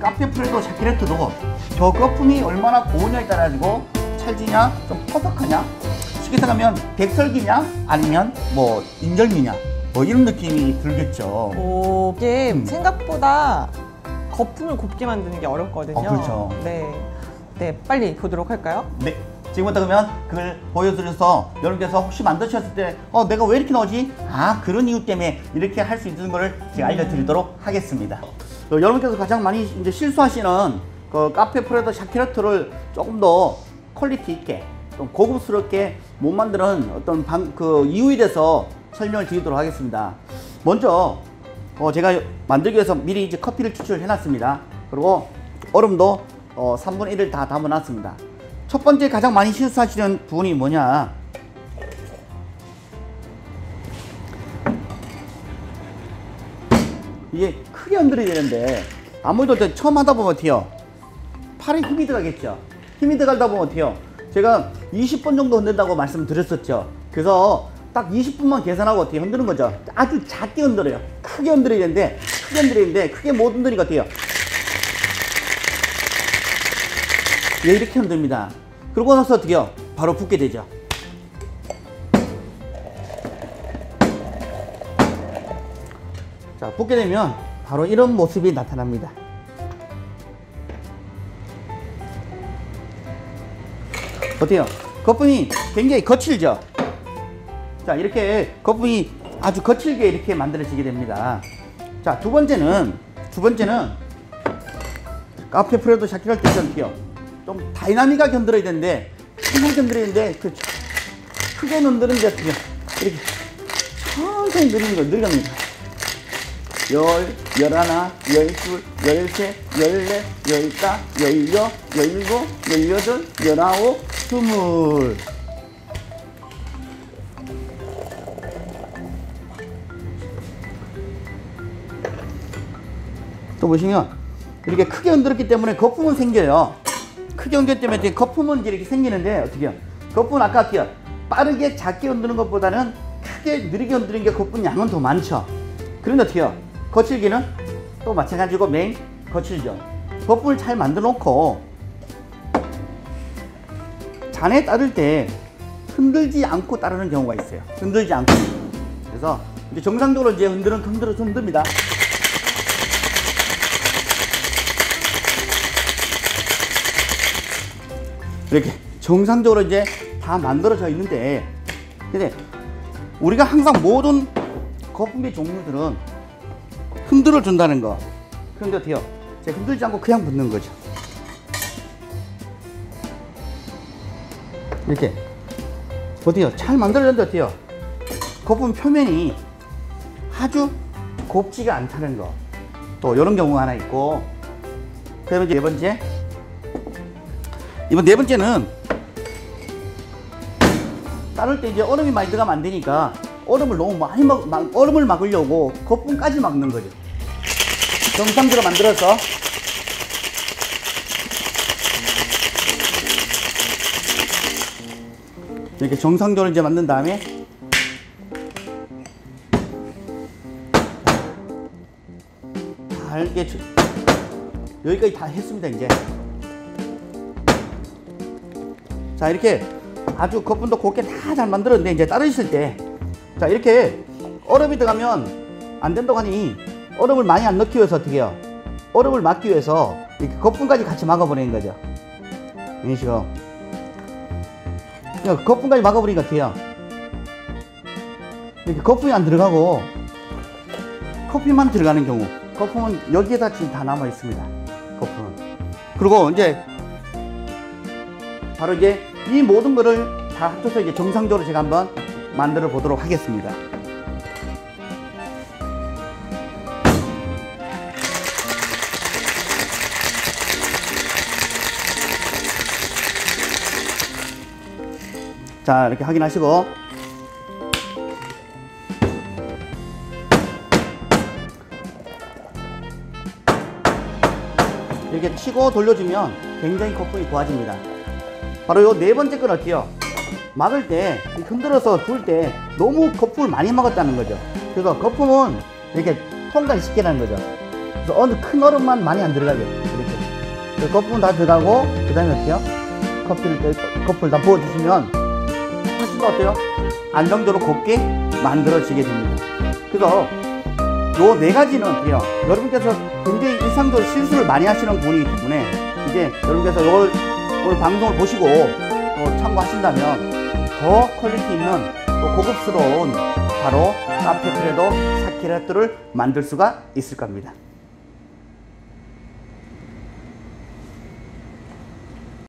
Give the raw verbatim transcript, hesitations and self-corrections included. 카페프레도 샤키레토도 저 거품이 얼마나 고우냐에 따라 가지고 찰지냐, 좀 퍼덕하냐, 쉽게 생각하면 백설기냐, 아니면 뭐 인절미냐, 뭐 이런 느낌이 들겠죠. 오, 이게 음. 생각보다 거품을 곱게 만드는 게 어렵거든요. 어, 그렇죠. 네. 네, 빨리 보도록 할까요? 네. 지금부터 그러면 그걸 보여드려서 여러분께서 혹시 만드셨을 때 어, 내가 왜 이렇게 넣지? 아, 그런 이유 때문에 이렇게 할 수 있는 거를 제가 알려드리도록 하겠습니다. 어, 여러분께서 가장 많이 이제 실수하시는 그 카페프레도 샤키레토를 조금 더 퀄리티 있게 좀 고급스럽게 못 만드는 어떤 방, 그 이유에 대해서 설명을 드리도록 하겠습니다. 먼저 어, 제가 만들기 위해서 미리 이제 커피를 추출을 해놨습니다. 그리고 얼음도 어, 삼분의 일을 다 담아놨습니다. 첫 번째 가장 많이 실수하시는 부분이 뭐냐, 이게 크게 흔들어야 되는데 아무래도 처음 하다 보면 어때요? 팔에 힘이 들어가겠죠. 힘이 들어가다 보면 어때요? 제가 이십 분 정도 흔든다고 말씀드렸었죠. 그래서 딱 이십 분만 계산하고 어떻게 흔드는 거죠. 아주 작게 흔들어요. 크게 흔들어야 되는데 크게 흔들어야 되는데 크게 못 흔드니까 어때요? 예, 이렇게 흔듭니다. 그러고 나서 어떻게 해요? 바로 붓게 되죠. 자, 붓게 되면 바로 이런 모습이 나타납니다. 어때요? 거품이 굉장히 거칠죠? 자, 이렇게 거품이 아주 거칠게 이렇게 만들어지게 됩니다. 자, 두 번째는, 두 번째는 카페프레도 샤키레토 어떻게요? 좀 다이나믹하게 흔들어야 되는데, 크게 흔들어야 되는데, 그렇죠. 크게 흔드는 게 어떻게, 이렇게, 천천히 늘리는 걸 늘립니다. 열, 열하나, 열둘, 열세, 열네, 열다, 열여, 열일곱, 열여덟, 열아홉, 스물. 또 보시면, 이렇게 크게 흔들었기 때문에 거품은 생겨요. 크게 흔들기 때문에 거품은 이렇게 생기는데 어떻게 해요? 거품은 아까 할게요. 빠르게 작게 흔드는 것보다는 크게 느리게 흔드는 게 거품 양은 더 많죠. 그런데 어떻게 해요? 거칠기는 또 마찬가지고 맹 거칠죠. 거품을 잘 만들어 놓고 잔에 따를 때 흔들지 않고 따르는 경우가 있어요. 흔들지 않고. 그래서 이제 정상적으로 이제 흔들은 흔들어서 흔듭니다. 이렇게 정상적으로 이제 다 만들어져 있는데, 근데 우리가 항상 모든 거품의 종류들은 흔들어 준다는 거. 그런데 어때요? 제가 흔들지 않고 그냥 붓는 거죠. 이렇게 어때요? 잘 만들어졌는데 어때요? 거품 표면이 아주 곱지가 않다는 거. 또 이런 경우가 하나 있고, 그다음에 이제 네 번째. 이번 네 번째는 따를 때 이제 얼음이 많이 들어가면 안 되니까 얼음을 너무 많이 막, 막 얼음을 막으려고 거품까지 막는 거죠. 정상대로 만들어서 이렇게 정상적으로 이제 만든 다음에 다 이렇게 여기까지 다 했습니다. 이제. 자, 이렇게 아주 거품도 곱게 다 잘 만들었는데 이제 따르실 때, 자, 이렇게 얼음이 들어가면 안 된다고 하니 얼음을 많이 안 넣기 위해서 어떻게 해요? 얼음을 막기 위해서 이렇게 거품까지 같이 막아버리는 거죠. 이런 식으로 거품까지 막아버리니까 어떻게 해요? 이렇게 거품이 안 들어가고 커피만 들어가는 경우, 거품은 여기에다 지금 다 남아 있습니다. 거품은. 그리고 이제 바로 이제 이 모든 거를 다 합쳐서 이제 정상적으로 제가 한번 만들어 보도록 하겠습니다. 자, 이렇게 확인하시고, 이렇게 치고 돌려주면 굉장히 거품이 고와집니다. 바로 요 네 번째 건 어때요? 막을 때, 흔들어서 둘 때 너무 거품을 많이 막았다는 거죠. 그래서 거품은 이렇게 통과를 쉽게 하는 거죠. 어느 큰 얼음만 많이 안 들어가게 이렇게 거품은 다 들어가고, 그 다음에 어때요? 커피를, 커플 다 부어주시면 훨씬 더 어때요? 안정적으로 곱게 만들어지게 됩니다. 그래서 요 네 가지는 어때요? 여러분께서 굉장히 일상적으로 실수를 많이 하시는 분이기 때문에 이제 여러분께서 이걸 오늘 방송을 보시고 또 참고하신다면 더 퀄리티 있는 또 고급스러운 바로 카페프레도 사케라또를 만들 수가 있을 겁니다.